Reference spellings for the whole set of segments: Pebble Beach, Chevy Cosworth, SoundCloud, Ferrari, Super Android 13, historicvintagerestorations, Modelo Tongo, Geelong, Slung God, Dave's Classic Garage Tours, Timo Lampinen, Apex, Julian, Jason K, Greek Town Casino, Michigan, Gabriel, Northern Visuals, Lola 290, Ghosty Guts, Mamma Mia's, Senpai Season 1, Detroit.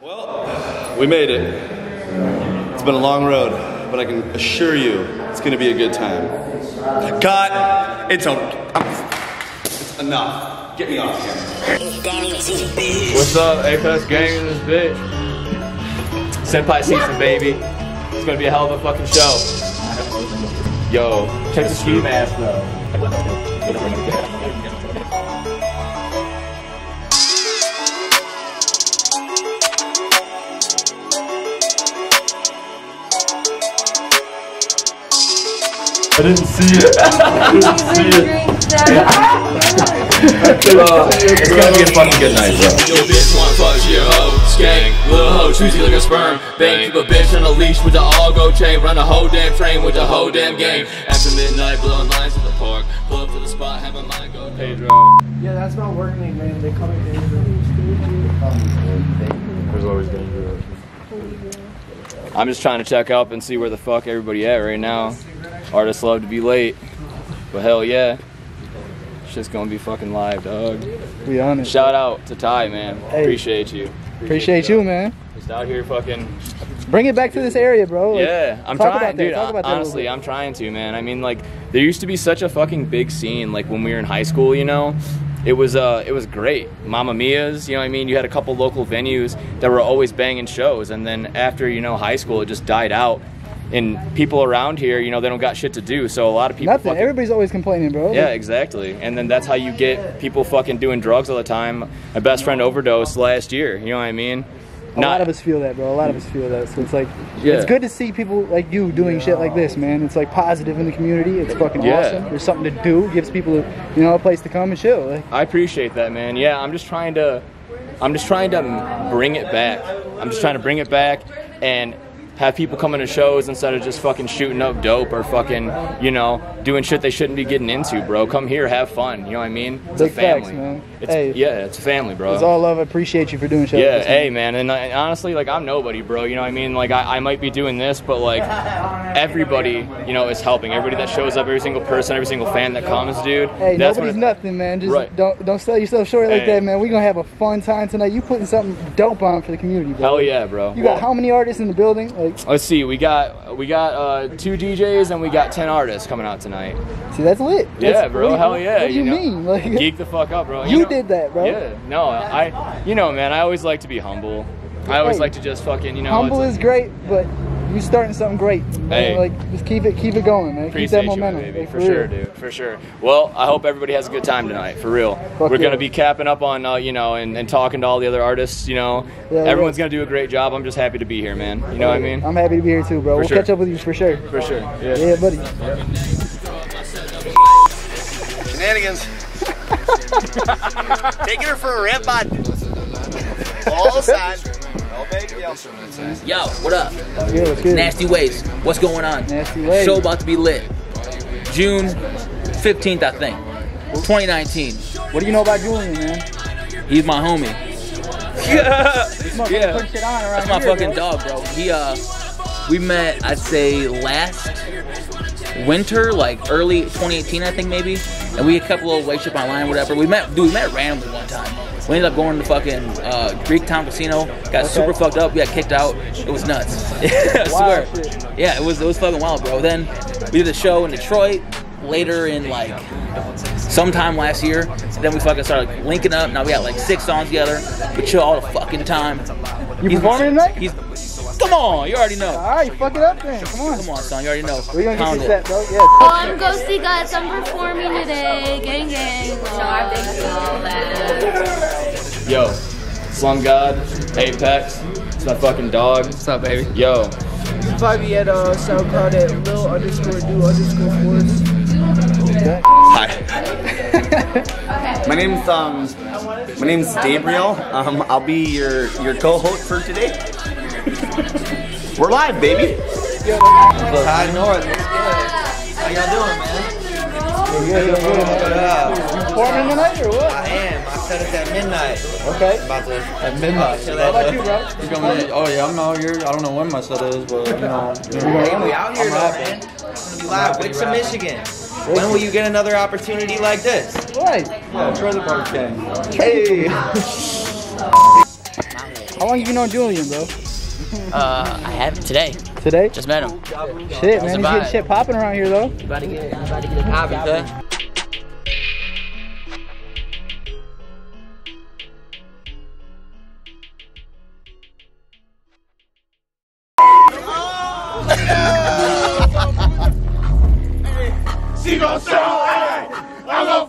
Well, we made it. It's been a long road, but I can assure you it's gonna be a good time. Cut! It's enough. Get me off here. What's up, Apex gang in this bitch? Senpai season, baby. It's gonna be a hell of a fucking show. Yo, check the ski mask though. I didn't see it. It's gonna be a fucking good night, bro. Yo, bitch, wanna fuck your hoe, skank, little hoe, choosy like a sperm, bang. Keep a bitch on a leash with the all-go chain, run the whole damn train with the whole damn game. After midnight, blowing lines to the park, pull up to the spot, have a mind go. Pedro. Yeah, that's not working, man. They come in danger. There's always danger. I'm just trying to check up and see where the fuck everybody at right now. Artists love to be late, but hell yeah, shit's gonna be fucking live, dog. We on it. Shout out to Ty, man. Hey. Appreciate you. Appreciate you, man. Just out here fucking. Bring it back to this area, bro. Like, yeah, I'm trying, dude. Honestly, I'm trying to, man. I mean, like, there used to be such a fucking big scene, like when we were in high school, you know. It was great. Mamma Mia's, you know what I mean? You had a couple local venues that were always banging shows, and then after, you know, high school, it just died out. And people around here, you know, they don't got shit to do, so a lot of people nothing. Fucking, everybody's always complaining, bro. Yeah, exactly. And then that's how you get people fucking doing drugs all the time. My best friend overdosed last year, you know what I mean? A lot of us feel that, bro. A lot of us feel that. So it's like, it's good to see people like you doing shit like this, man. It's like positive in the community. It's fucking awesome. There's something to do. Gives people, you know, a place to come and chill. Like, I appreciate that, man. Yeah, I'm just trying to bring it back. I'm just trying to bring it back and have people coming to shows instead of just fucking shooting up dope or fucking, you know, doing shit they shouldn't be getting into, bro. Come here, have fun. You know what I mean? It's a family. Facts, man. It's, yeah, it's family, bro. It's all love. I appreciate you for doing shit. Yeah, hey, man. And honestly, like, I'm nobody, bro. You know what I mean? Like, I might be doing this, but, like, everybody, you know, is helping. Everybody that shows up, every single person, every single fan that comes, dude. Hey, nobody's nothing, man. Just don't sell yourself short like that, man. We're going to have a fun time tonight. You putting something dope on for the community, bro. Hell yeah, bro. You got how many artists in the building? Like, let's see, we got 2 DJs and we got 10 artists coming out tonight. See, that's lit. Yeah, that's, bro, hell yeah. What do you mean? Like, geek the fuck up, bro. You know, did that, bro. Yeah, no, you know, man, I always like to be humble. I always like to just fucking, you know. Humble is great, but you starting something great. Hey. Know, like, just keep it going, man. Appreciate keep that momentum. You, baby. Like, for sure, dude. For sure. Well, I hope everybody has a good time tonight, for real. Fuck We're going to be capping up on, you know, and talking to all the other artists, you know. Yeah, everyone's going to do a great job. I'm just happy to be here, man. You know what I mean? I'm happy to be here, too, bro. We'll catch up with you, for sure. For sure. Yeah, buddy. Shenanigans. Taking her for a rip on all sides. Yo, what up? Good. Nasty Waves. What's going on? Nasty Waves. Show about to be lit. June 15th, I think. 2019. What do you know about Julian, man? He's my homie. That's my fucking dog, bro. He we met, I'd say, last winter, like early 2018, I think, maybe. And we had a couple of waitship online, whatever. We met randomly one time. We ended up going to fucking Greek Town Casino, got super fucked up, we got kicked out. It was nuts. I swear. Shit. Yeah, it was fucking wild, bro. Then we did a show in Detroit later in like sometime last year. Then we fucking started like linking up. Now we got like 6 songs together. We chill all the fucking time. You performing tonight? Come on, you already know. All right, fuck it up then. Come on. Come on, son, you already know. We're going to get you set, bro. Yeah. Oh, I'm Ghosty Guts. I'm performing today. Gang, gang. So I think all that. Yo, Slung God, Apex. It's my fucking dog. What's up, baby? Yo. You can find me at SoundCloud at lil_do_force. Hi. My name's Gabriel. I'll be your co-host for today. We're live, baby. Hi, North. How y'all doing, man? You performing tonight or what? I am. I set it at midnight. Okay. At midnight. How about you, bro? You're coming in. Oh yeah, I'm out here. I don't know when my set is, but you know. Hey, we out here, man. We live. Wicks of Michigan. When will you get another opportunity like this? What? Yeah, Trailer Park Gang. Hey. How long have you known Julian, bro? I have today. Today? Just met him. Shit, man, he's getting shit popping around here, though. You about to get it popping, cuz. She gon' show, ayy! I'm gon'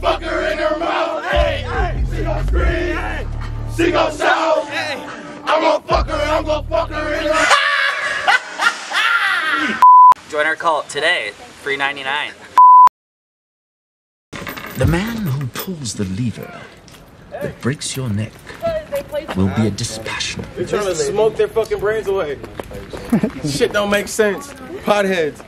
fuck her in her mouth, ayy! She gon' scream, ayy! She gon' shout, ayy! I'm gon' fuck her in her mouth! Join our cult today, $3.99. The man who pulls the lever that breaks your neck will be a dispassionate. They're trying to smoke their fucking brains away. Shit don't make sense. Potheads.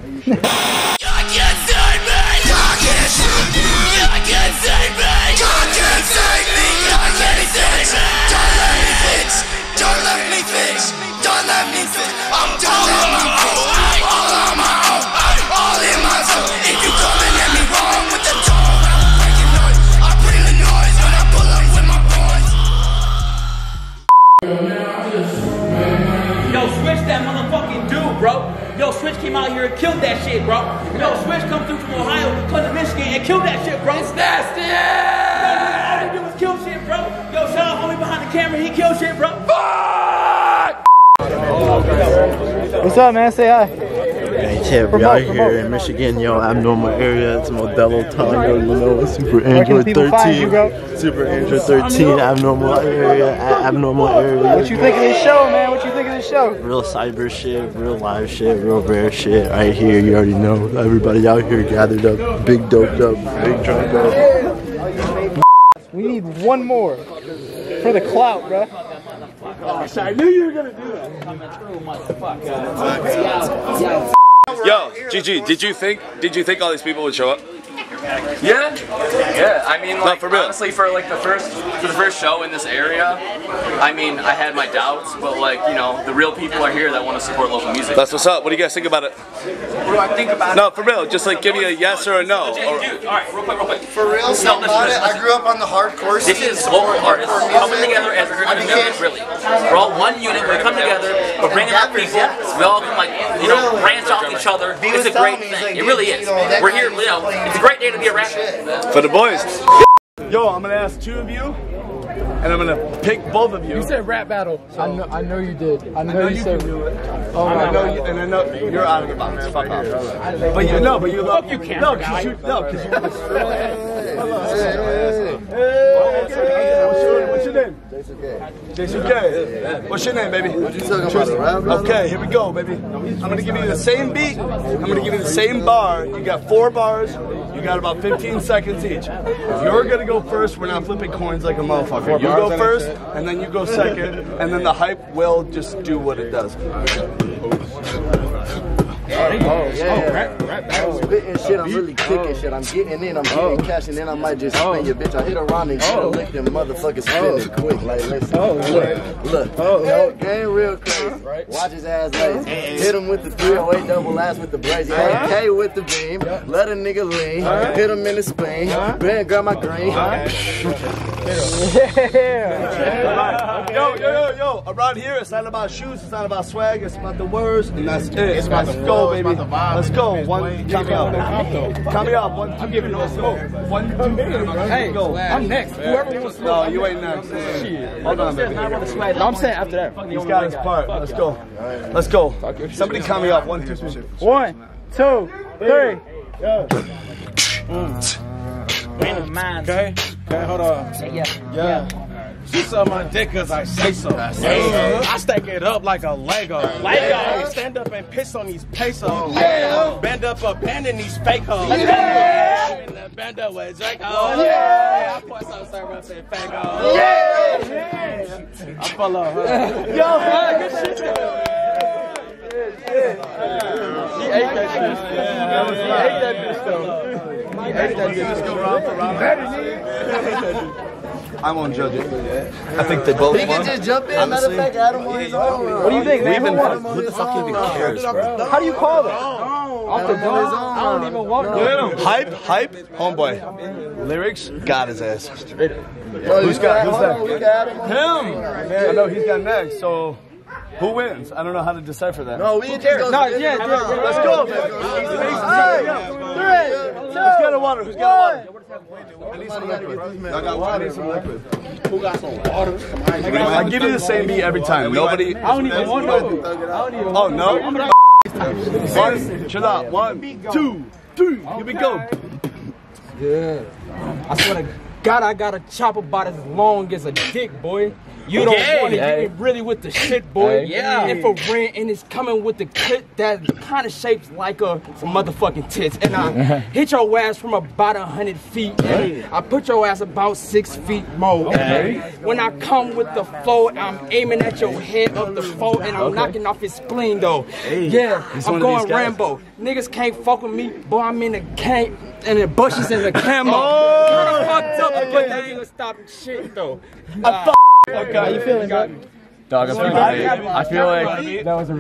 Yo, Switch came out here and killed that shit, bro. Yo, Switch come through from Ohio, come to Michigan and killed that shit, bro. It's nasty! All they do is kill shit, bro. Yo, shout out homie behind the camera, he killed shit, bro. Fuck! What's up, man? Say hi. Hey, Chip, we out here in Michigan, yo, abnormal area. It's Modelo Tongo, you know, Super Android 13. Super Android 13, abnormal area, abnormal area. What you think of this show, man? What you think of this show? Real cyber shit, real live shit, real rare shit right here. You already know. Everybody out here gathered up, big doped up, big drunk up. We need one more for the clout, bruh. Gosh, I knew you were gonna do that. Yo, GG, did you think all these people would show up? Yeah, yeah. I mean, like, honestly, for the first show in this area, I mean, I had my doubts, but like, you know, the real people are here that want to support local music. That's what's up. What do you guys think about it? What do I think about it? No, for real. Just like, give me a yes or a no. Dude, all right, real quick. For real, so about it. I grew up on the hardcore scene. This is local artists coming together as a group of units, really. We're all one unit. We come together. We're bringing out people. We all can, like, you know, branch off each other. It's a great thing. It really is. We're here, you know. It's a great day to be a rapper. For the boys. Yo, I'm gonna ask two of you, and I'm gonna pick both of you. You said rap battle. So I know you did. I know you said. Oh, I know you, and I know you're out of the box. Fuck off. But you know, but you love. Fuck you, can't. No, because you. No, because you. What's your name? Jason K. Jason K. What's your name, baby? What you talking about? Okay, here we go, baby. I'm gonna give you the same beat. I'm gonna give you the same bar. You got 4 bars. You got about 15 seconds each. You're gonna go first. We're not flipping coins like a motherfucker. You go first, and then you go second, and then the hype will just do what it does. I'm spitting shit, I'm really kicking shit. I'm getting in, I'm getting cash, and then I might just spin your bitch. I hit a rhyme and shit, lick them motherfuckers spinning quick. Like, listen, look, game real crazy. Watch his ass lazy. Hit him with the 308 double ass with the brazy. AK with the beam, let a nigga lean. Hit him in the spleen, Ben grab my green. Yeah. Yo, around here it's not about shoes, it's not about swag, it's about the words, and that's it. It's about the go, baby. Let's go. One, count me up. Count me up. One, I'm giving no smoke. 1, 2, 3. Hey, go. I'm next. Whoever wants to smoke. No, you ain't next. Shit. Hold on, baby. I'm saying after that. He's got his part. Let's go. Let's go. Somebody count me up. 1, 2, 3. 1, 2, 3. Okay. Okay, hold on. Yeah. She suck my dick cause I say so. I stack it up like a Lego. Stand up and piss on these pesos. Bend up, abandon these fake hoes. Bend up with Draco. I pour some syrup and fake hoes. I follow her. Yo, good shit. She ate that shit. I won't judge it. I think they both won. He can just jump in. Matter of fact, Adam won his own. What do you think, man? Who the fuck even cares, bro? How do you call that? Off the dome? I don't even want no. Hype, homeboy. Lyrics, got his ass. Straight up. Yeah. Who's got? Who's next? Him. I know he's got next, so... Who wins? I don't know how to decipher that. No, we ain't there. No, yeah, let's go. Three, two, who's got a water? Who's got a water? I need some liquid. I got water. I need some liquid. Who got some water? I give you the same beat every time. Nobody. I don't even want no. Oh no. One, chill out. 1, 2, 3. Here we go. Yeah. I swear to God, I got a chopper about as long as a dick, boy. You don't want to get it really with the shit, boy. Yeah. And for rent, and it's coming with the clip that kind of shapes like a some motherfucking tits. And I hit your ass from about 100 feet. I put your ass about 6 feet more. When I come with the flow, I'm aiming at your head of the foe, and I'm knocking off his spleen, though. Yeah, I'm going Rambo. Niggas can't fuck with me, boy, I'm in the camp. And it bushes in the camo. Oh, fucked up, but that ain't stopping shit, though. Okay, you feeling good? Dog, I feel like that was a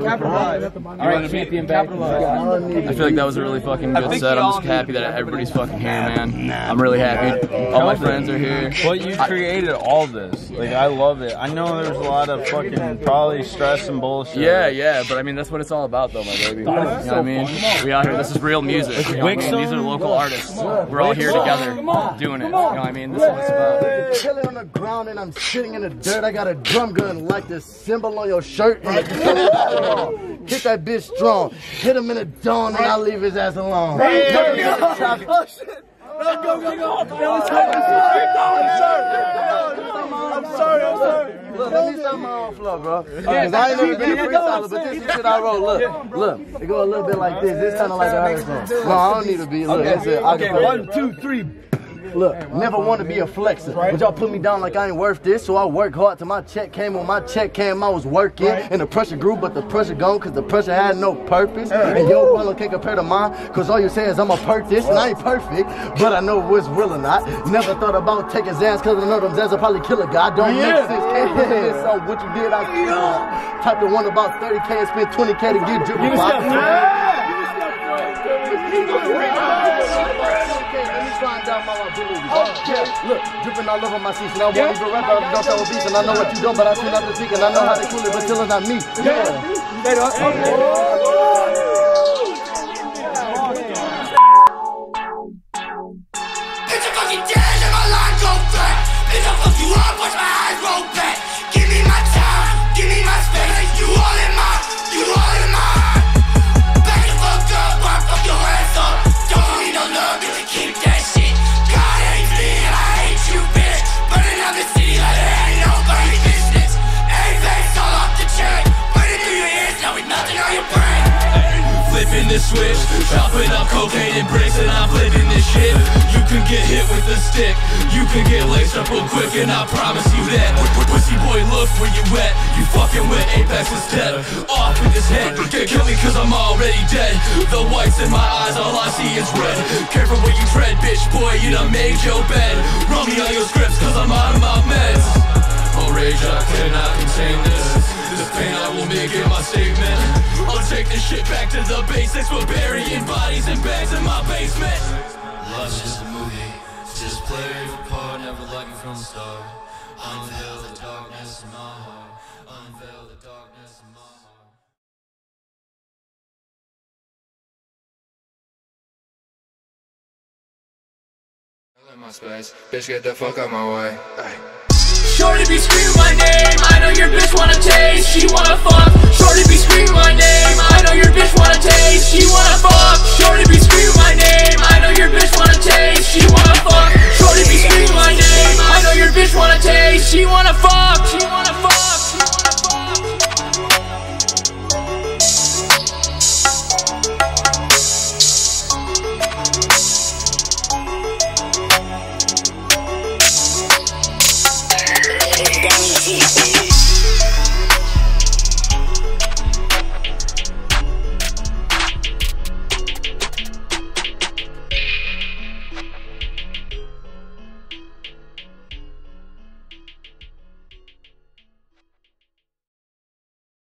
really fucking good set. I'm just happy that everybody's fucking here, man. I'm really happy. All my friends are here. But you created all this. Like, I love it. I know there's a lot of fucking probably stress and bullshit. Yeah, yeah, but I mean, that's what it's all about, though, my baby. You know what I mean? We out here. This is real music. You know what I mean? These are local artists. We're all here together doing it. You know what I mean? This is what it's about. I'm chilling on the ground and I'm sitting in the dirt. I got a drum gun like this. Symbol on your shirt. Hit that bitch strong. Hit him in the dawn and I'll leave his ass alone. Oh shit. Let's go, go, go. I'm sorry. Look, let me stop my own flow, bro. Because I ain't never been a freestyler, but this is shit I wrote. Look. It go a little bit like this. This kind of like a song. No, I don't need to be. Look, that's it. Okay, 1, 2, 3. Look, never want to be a flexer, but y'all put me down like I ain't worth this, so I work hard till my check came. When my check came, I was working, and the pressure grew, but the pressure gone, because the pressure had no purpose, and your follow can't compare to mine, because all you say is I'm a perk this, and I ain't perfect, but I know what's real or not. Never thought about taking Zans, because I know them Zans will probably kill a guy. Don't make sense, can't hit this on what you did, I killed. Type the one about 30K and spend 20K to get driven down my okay. Look, dripping all over my seats. Now I won't even rap out of the beats. And I know what you done, but I still have to speak. And I know how to cool it, but still it's not me. It's a fucking dance and my line go flat. Bitch, I'll fuck you up, watch my eyes roll back. Give me my time, give me my space. You all in mine, you all in mine. Back the fuck up, why fuck your ass up? Don't need no love, bitch, keep that. Flipping the switch, chopping up cocaine and bricks, and I'm flipping this shit. You can get hit with a stick, you can get laced up real quick, and I promise you that. Pussy boy, look where you at. You fucking with Apex instead. Off with his head, can't kill me cause I'm already dead. The whites in my eyes, all I see is red. Careful where you tread, bitch boy, you done made your bed. Roll me all your scripts cause I'm out of my meds. Oh rage, I cannot contain this. This pain I will make in my statement. I'll take this shit back to the basics. We're burying bodies and bags in my basement. Life's just a movie, just play your part. Never like it from the start. Unveil the darkness in my heart. Unveil the darkness in my heart. I love my space, bitch get the fuck out my way. Shorty be screaming my name, I know your bitch wanna taste, she wanna fuck. Shorty be screaming my name, I know your bitch wanna taste, she wanna fuck. Shorty be screaming my name, I know your bitch wanna taste, she wanna fuck. Shorty be screaming my name, I know your bitch wanna taste, she wanna fuck, she wanna fuck, she wanna fuck. Got me